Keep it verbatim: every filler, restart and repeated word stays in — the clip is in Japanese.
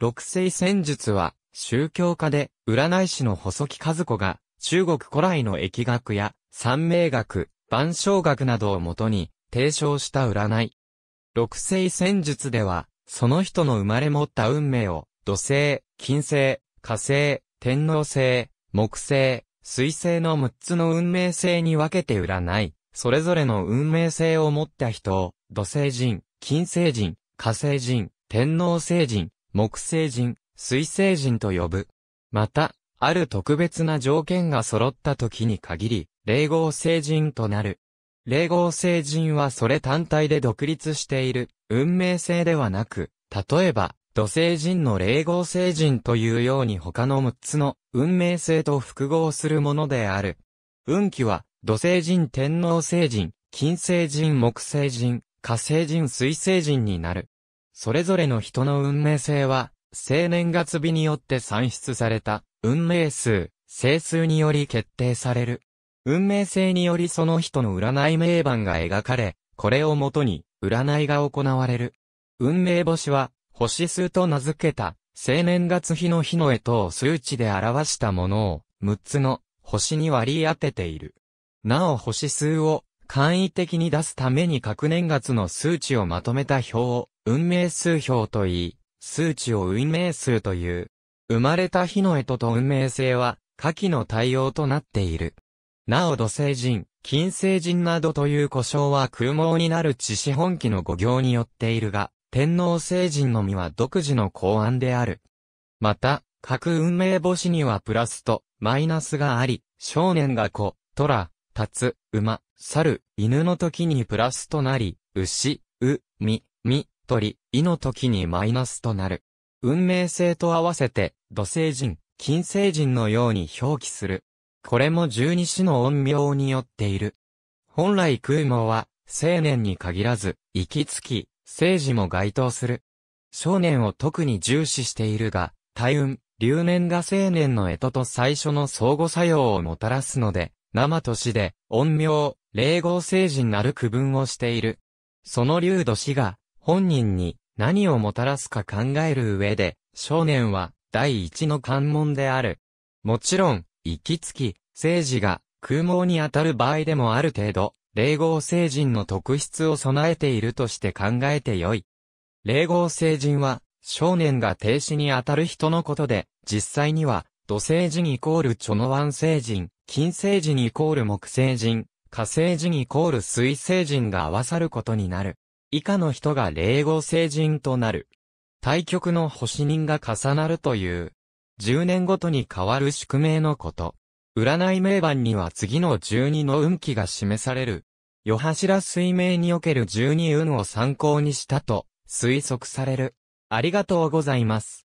六星占術は、宗教家で、占い師の細木数子が、中国古来の易学や、算命学、万象学などをもとに、提唱した占い。六星占術では、その人の生まれ持った運命を、土星、金星、火星、天王星、木星、水星のむっつの運命星に分けて占い、それぞれの運命星を持った人を、土星人、金星人、火星人、天王星人、木星人、水星人と呼ぶ。また、ある特別な条件が揃った時に限り、零合星人となる。零合星人はそれ単体で独立している、運命星ではなく、例えば、土星人の零合星人というように他のむっつの運命星と複合するものである。運気は、土星人、天王星人、金星人、木星人、火星人、水星人になる。それぞれの人の運命性は、生年月日によって算出された、運命数、星数により決定される。運命性によりその人の占い名盤が描かれ、これをもとに、占いが行われる。運命星は、星数と名付けた、生年月日の日の干支を数値で表したものを、むっつの星に割り当てている。なお星数を、簡易的に出すために各年月の数値をまとめた表を運命数表と言い、数値を運命数という。生まれた日の干支と運命星は下記の対応となっている。なお土星人、金星人などという呼称は空亡になる地支本紀の語行によっているが、天王星人のみは独自の考案である。また、各運命星にはプラスとマイナスがあり、少年が子、虎、辰、馬、猿、犬の時にプラスとなり、牛、う、み、み、鳥、いの時にマイナスとなる。運命性と合わせて、土星人、金星人のように表記する。これも十二支の陰陽によっている。本来空亡は、生年に限らず、息月、生時も該当する。少年を特に重視しているが、大運、流年が生年の干支と最初の相互作用をもたらすので、生年で、陰陽、零合星人なる区分をしている。その流年が、本人に何をもたらすか考える上で、少年は、第一の関門である。もちろん、息月、生時が、空亡にあたる場合でもある程度、零合星人の特質を備えているとして考えてよい。零合星人は、少年が停止にあたる人のことで、実際には、土星人イコールチョノワン星人、金星人イコール木星人、火星人イコール水星人が合わさることになる。以下の人が零合星人となる。対極の星人が重なるという、じゅうねんごとに変わる宿命のこと。占い名盤には次のじゅうにの運気が示される。夜柱水明におけるじゅうに運を参考にしたと推測される。ありがとうございます。